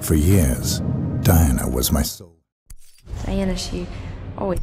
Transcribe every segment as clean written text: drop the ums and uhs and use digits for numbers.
For years, Diana was my soul. Diana, she always...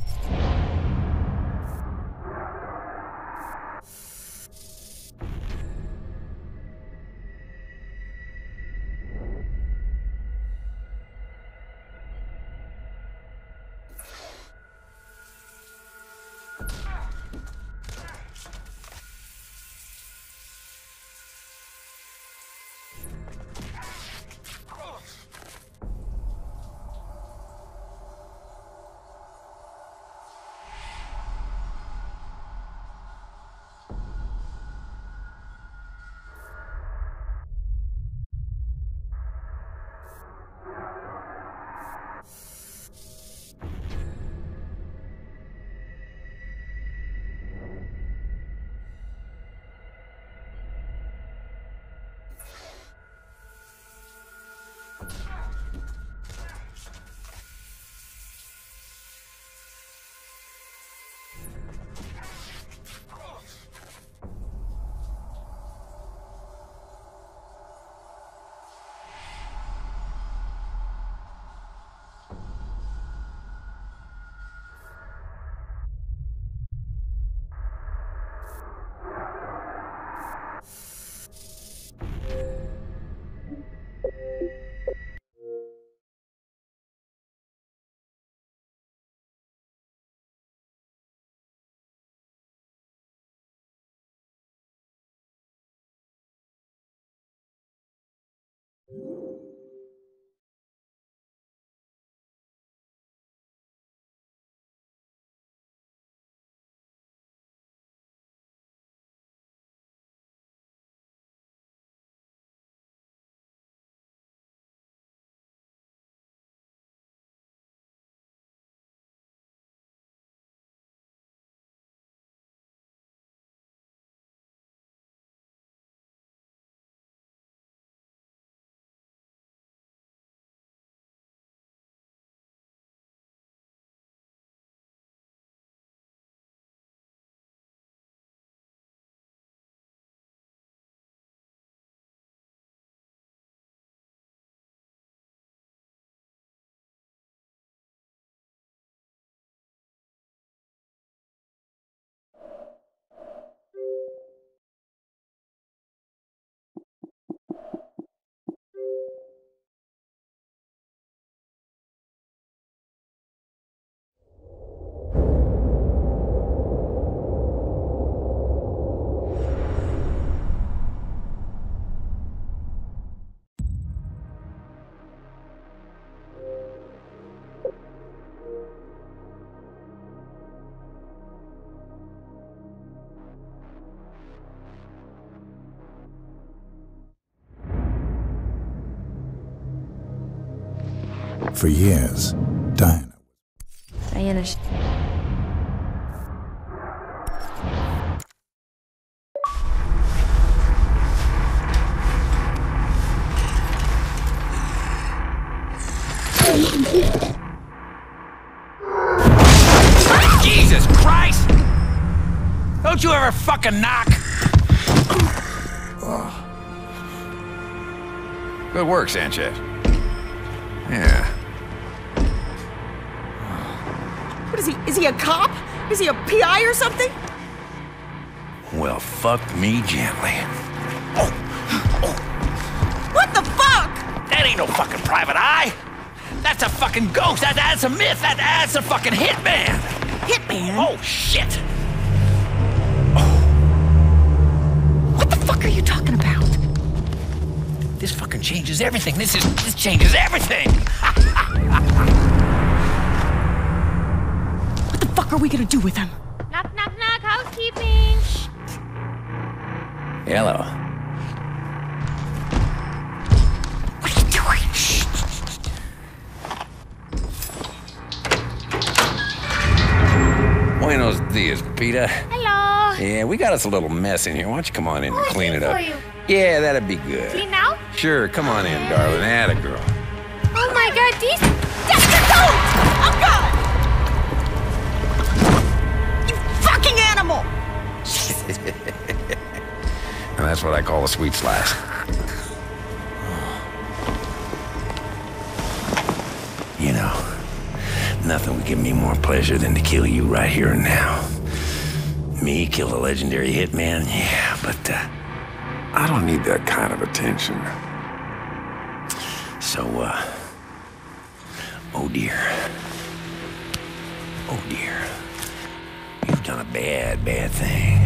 For years, Diana... Jesus Christ! Don't you ever fucking knock! Oh. Good work, Sanchez. Yeah. What is he? Is he a cop? Is he a PI or something? Well, fuck me gently. Oh. What the fuck? That ain't no fucking private eye. That's a fucking ghost. That's a myth. That's a fucking hitman. Hitman? Oh, shit. Oh. What the fuck are you talking about? This fucking changes everything. This changes everything. What the fuck are we gonna do with him? Knock, knock, knock. Housekeeping. Hello. What are you doing? Shh. Buenos dias, Peter. Hello. Yeah, we got us a little mess in here. Why don't you come on in and clean it up? For you. Yeah, that'd be good. Clean out? Sure, come on in, darling. Atta girl. Oh my God, these desperate goats! Oh God! You fucking animal! And that's what I call a sweet slice. You know, nothing would give me more pleasure than to kill you right here and now. Me kill the legendary hitman, yeah, but I don't need that kind of attention. So, oh dear. Oh dear. You've done a bad, bad thing.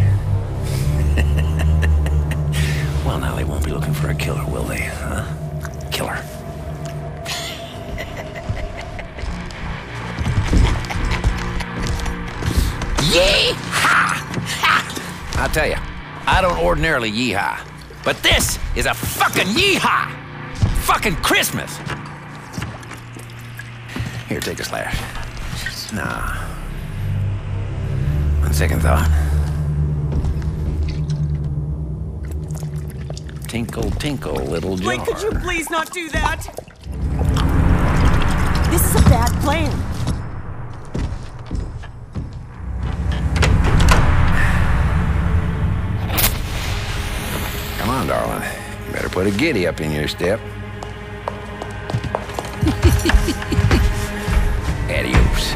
Well, now they won't be looking for a killer, will they, huh? Killer. Yee-haw! I'll tell you, I don't ordinarily yee-haw, but this is a fucking yee-haw! Fucking Christmas! Here, take a slash. Nah. On second thought. Tinkle, tinkle, little jar. Blake, could you please not do that? This is a bad plan. Come on, darling. You better put a giddy up in your step. Adios.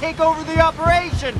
Take over the operation!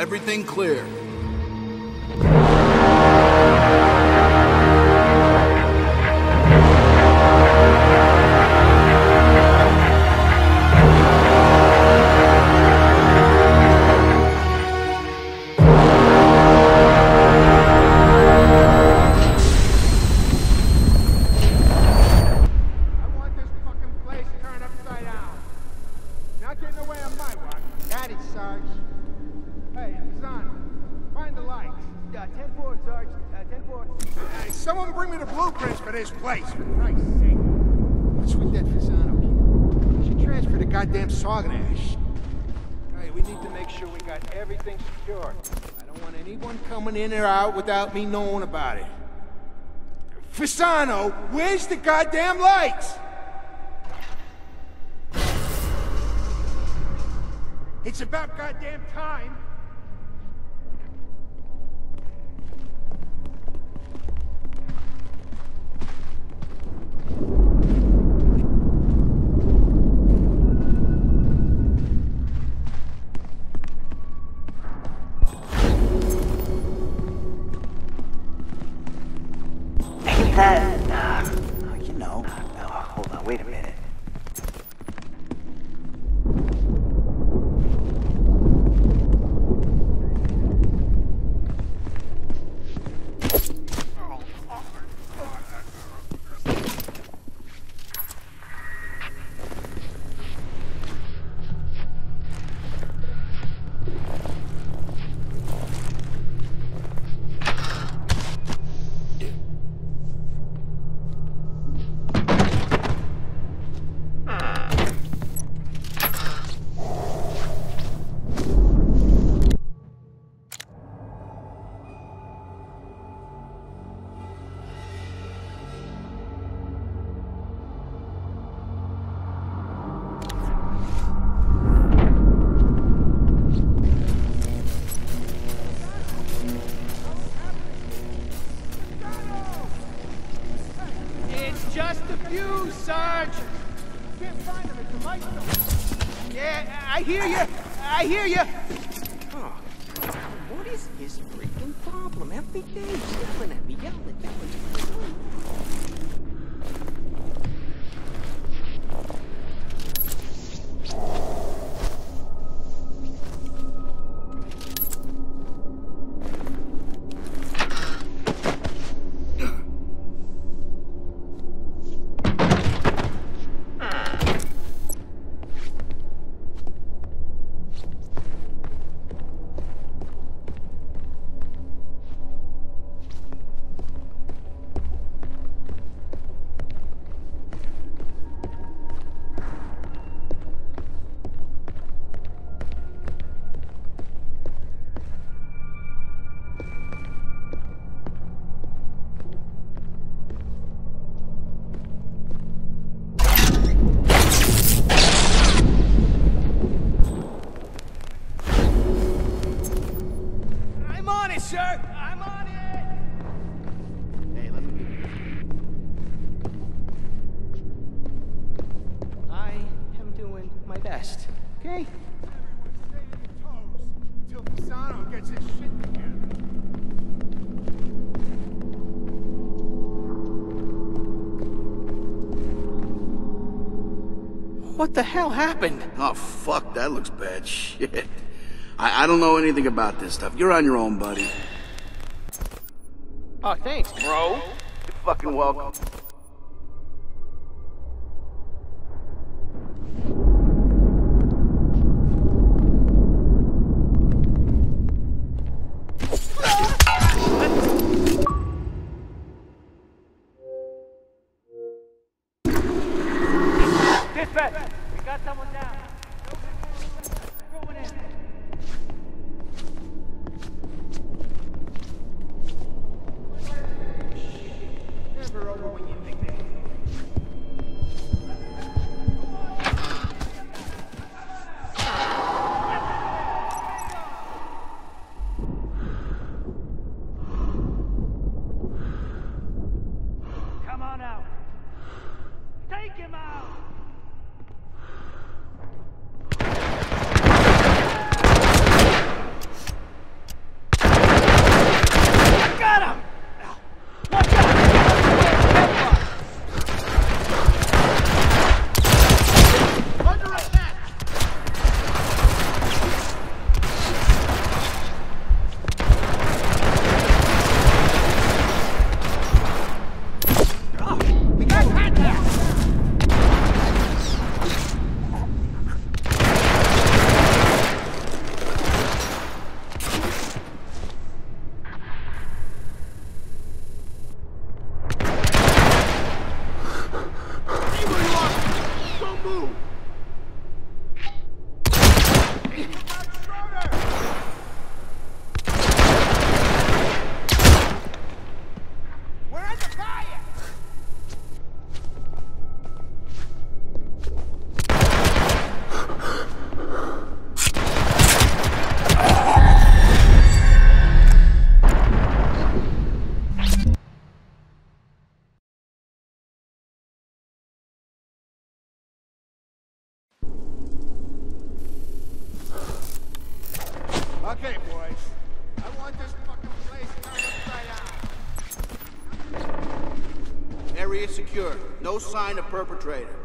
Everything clear. Someone bring me the blueprints for this place, for Christ's sake. What's with that Fasano kid? She transferred a goddamn Sarganash. Hey, we need to make sure we got everything secure. I don't want anyone coming in or out without me knowing about it. Fasano, where's the goddamn lights? It's about goddamn time. Wait a minute. I hear you. Oh, what is his freaking problem? Every day he's yelling at me, yelling at okay? Everyone stay on your toes until Fasano gets his shit together. What the hell happened? Oh, fuck, that looks bad shit. I don't know anything about this stuff. You're on your own, buddy. Oh, thanks, bro. You're fucking welcome. Over when you Area secure. No sign of perpetrator.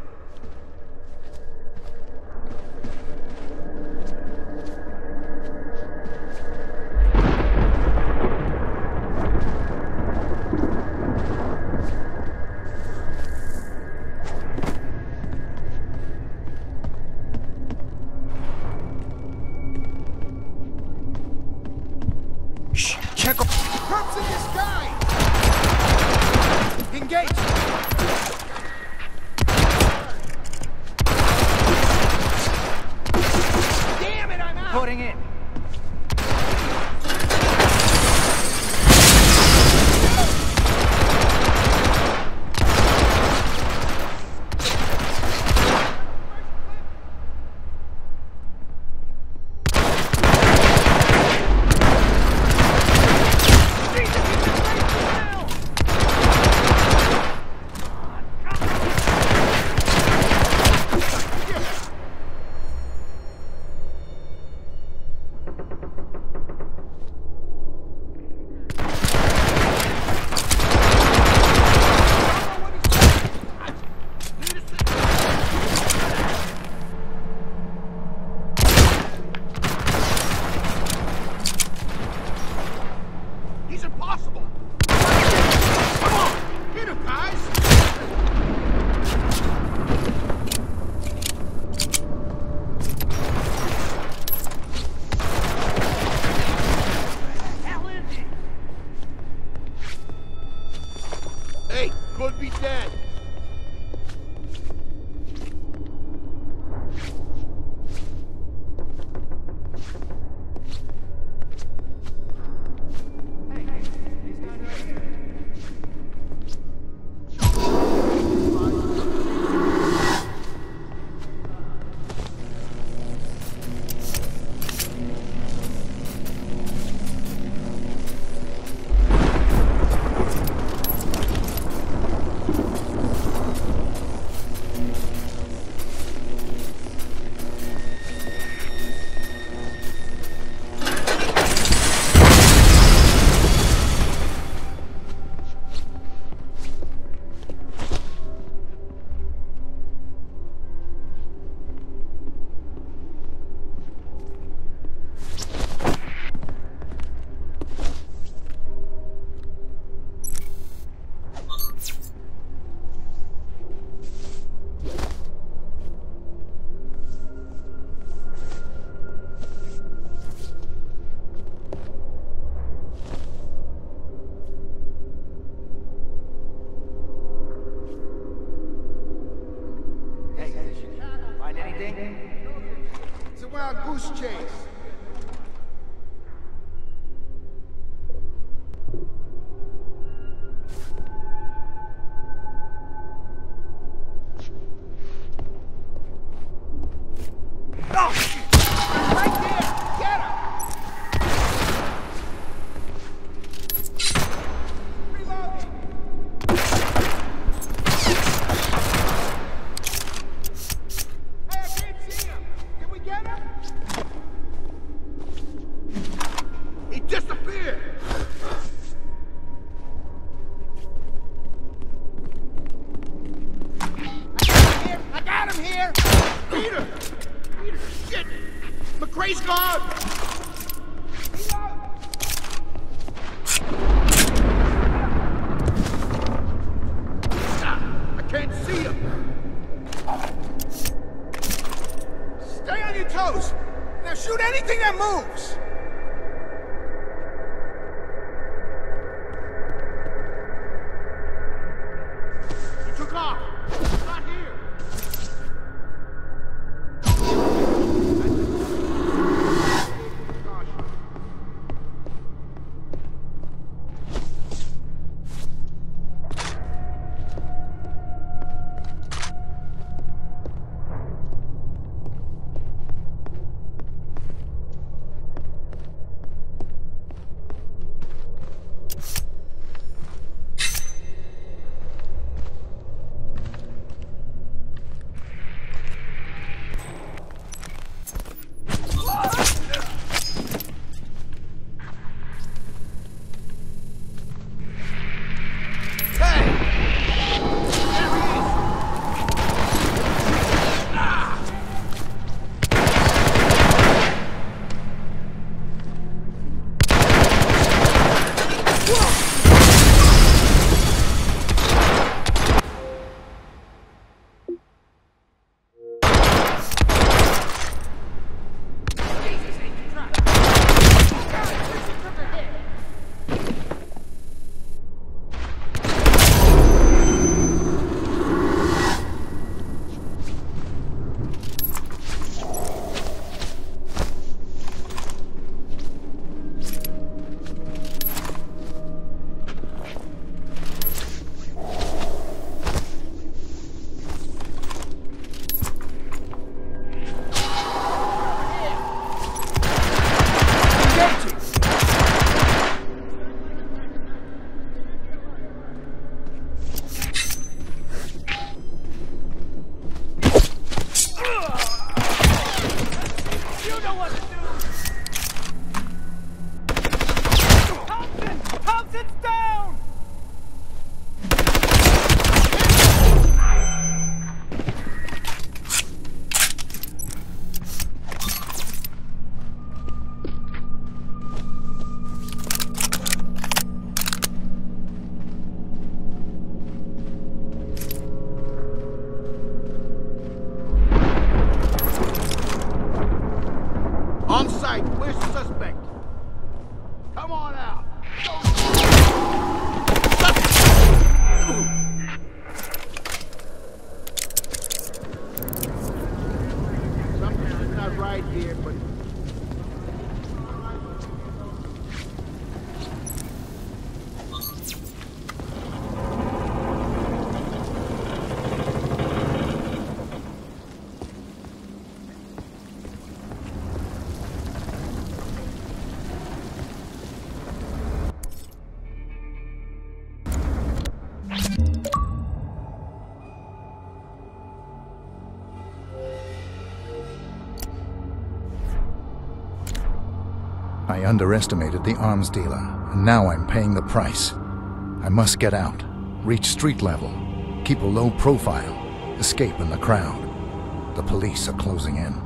know what to do! Thompson's down! I underestimated the arms dealer, and now I'm paying the price. I must get out, reach street level, keep a low profile, escape in the crowd. The police are closing in.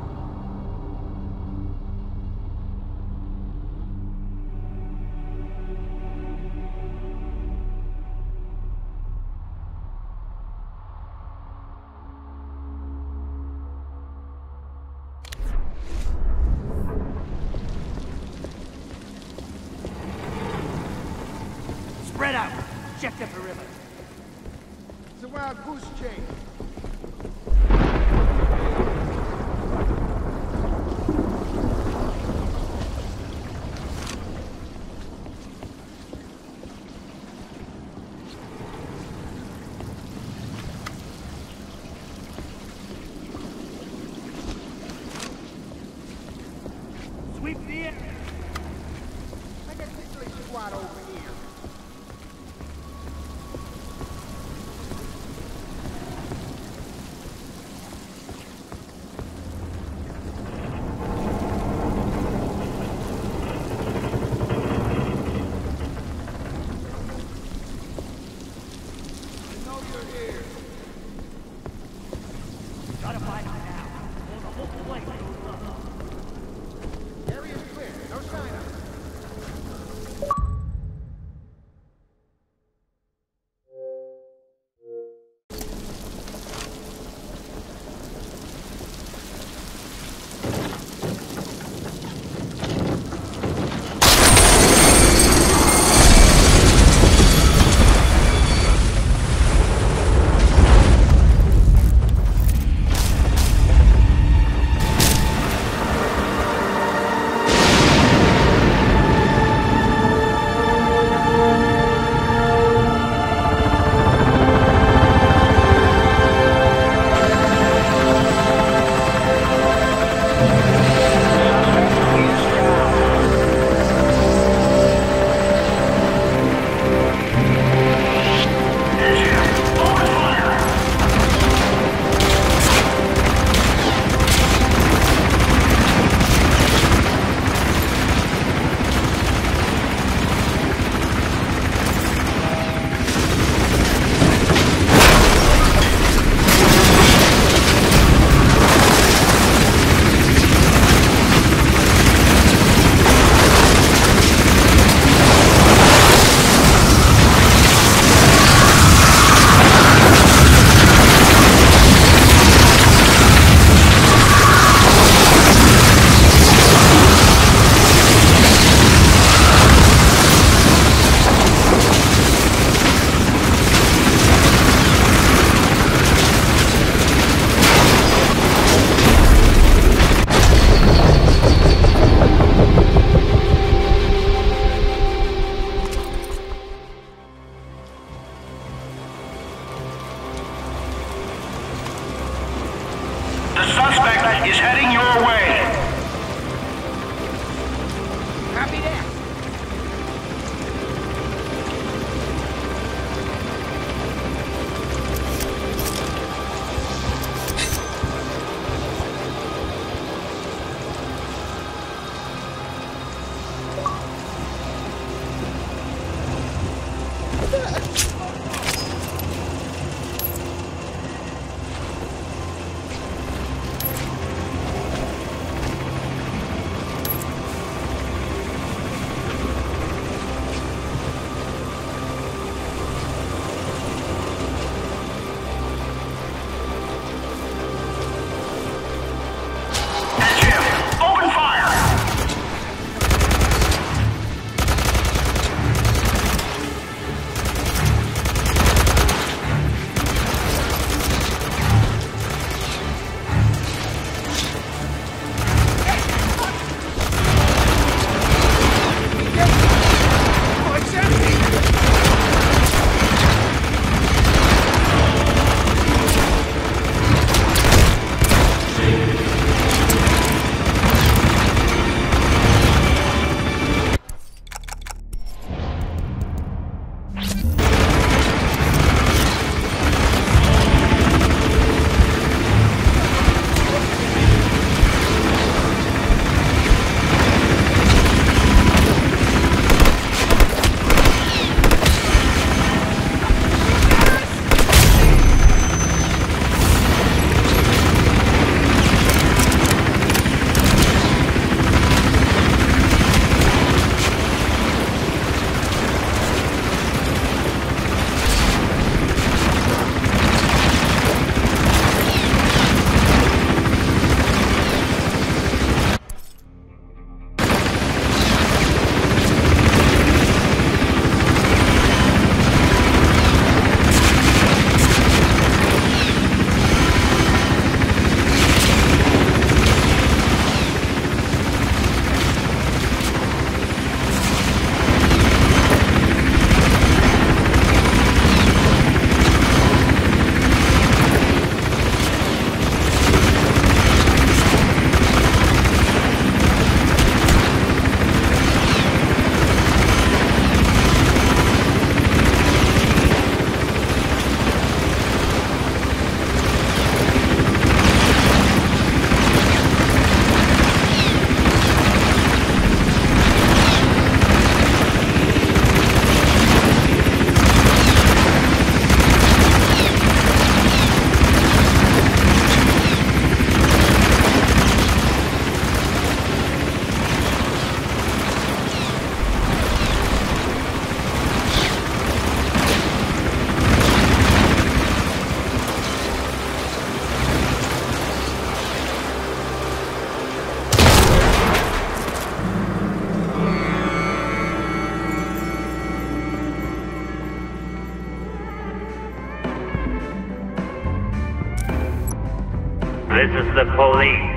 This is the police.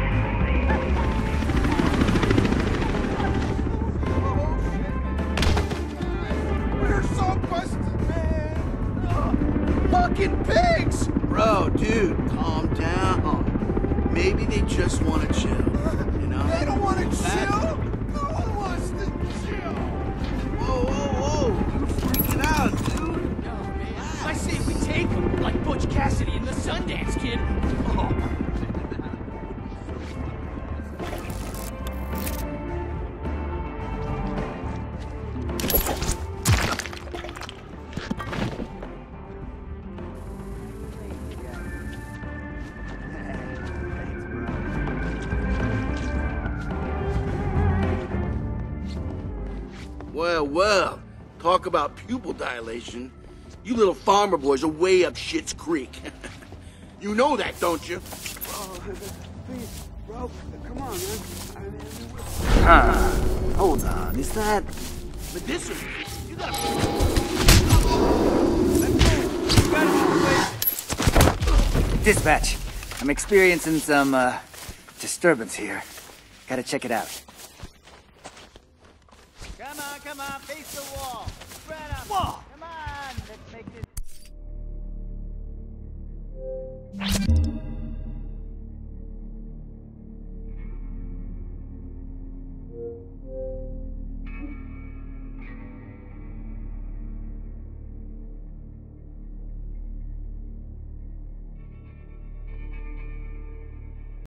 We're so busted, man. Ugh. Fucking pigs! Bro, dude, calm down. Maybe they just want to chill, you know? They don't want to chill? No one wants to chill! Whoa, whoa, whoa! You're freaking out, dude! No, man. I say we take them, like Butch Cassidy and the Sundance Kid. Oh. Well, talk about pupil dilation. You little farmer boys are way up Schitt's Creek. You know that, don't you? Oh, please, bro, come on, man. Hold on, is that... But this one, you gotta... Dispatch, I'm experiencing some, disturbance here. Gotta check it out. Come on, face the wall. Spread out. Whoa.